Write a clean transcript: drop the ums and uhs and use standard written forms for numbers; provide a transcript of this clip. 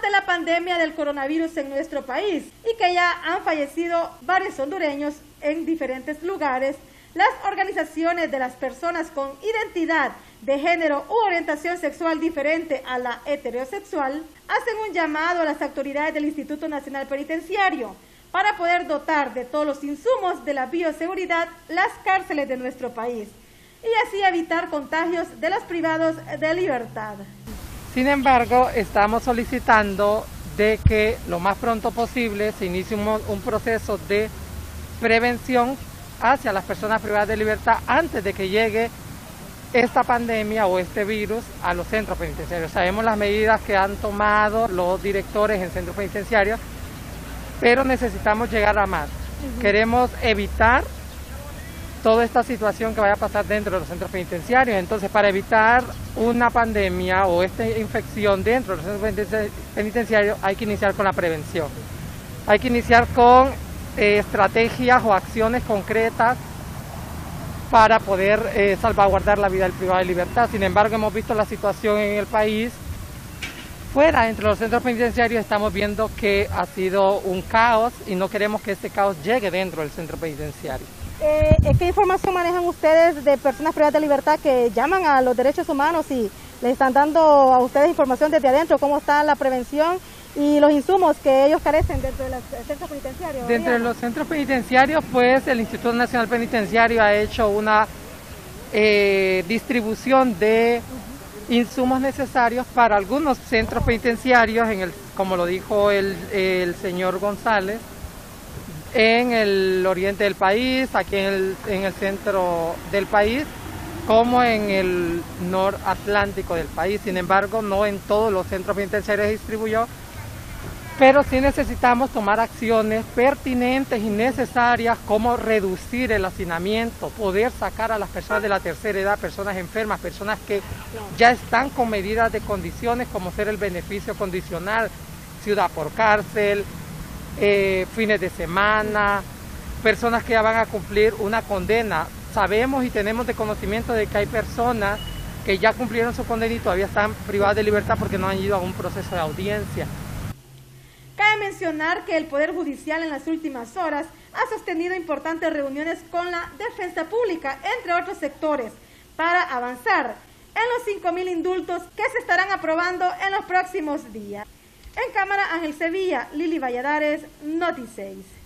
ante la pandemia del coronavirus en nuestro país y que ya han fallecido varios hondureños en diferentes lugares, las organizaciones de las personas con identidad de género u orientación sexual diferente a la heterosexual hacen un llamado a las autoridades del Instituto Nacional Penitenciario para poder dotar de todos los insumos de la bioseguridad las cárceles de nuestro país y así evitar contagios de los privados de libertad. Sin embargo, estamos solicitando de que lo más pronto posible se inicie un proceso de prevención hacia las personas privadas de libertad antes de que llegue esta pandemia o este virus a los centros penitenciarios. Sabemos las medidas que han tomado los directores en centros penitenciarios, pero necesitamos llegar a más. Queremos evitar toda esta situación que vaya a pasar dentro de los centros penitenciarios. Entonces, para evitar una pandemia o esta infección dentro de los centros penitenciarios, hay que iniciar con la prevención. Hay que iniciar con estrategias o acciones concretas para poder salvaguardar la vida del privado de libertad. Sin embargo, hemos visto la situación en el país. Fuera, entre los centros penitenciarios, estamos viendo que ha sido un caos y no queremos que este caos llegue dentro del centro penitenciario. ¿Qué información manejan ustedes de personas privadas de libertad que llaman a los derechos humanos y les están dando a ustedes información desde adentro? ¿Cómo está la prevención y los insumos que ellos carecen dentro de los centros penitenciarios? Dentro de los centros penitenciarios, pues el Instituto Nacional Penitenciario ha hecho una distribución de insumos necesarios para algunos centros penitenciarios, como lo dijo el señor González, en el oriente del país, aquí en el centro del país, como en el noratlántico del país. Sin embargo, no en todos los centros penitenciarios se distribuyó, pero sí necesitamos tomar acciones pertinentes y necesarias como reducir el hacinamiento, poder sacar a las personas de la tercera edad, personas enfermas, personas que ya están con medidas de condiciones como ser el beneficio condicional, ciudad por cárcel, fines de semana, personas que ya van a cumplir una condena. Sabemos y tenemos de conocimiento de que hay personas que ya cumplieron su condena y todavía están privadas de libertad porque no han ido a un proceso de audiencia. Cabe mencionar que el Poder Judicial en las últimas horas ha sostenido importantes reuniones con la Defensa Pública, entre otros sectores, para avanzar en los 5.000 indultos que se estarán aprobando en los próximos días. En cámara, Ángel Sevilla, Lili Valladares, Noti 6.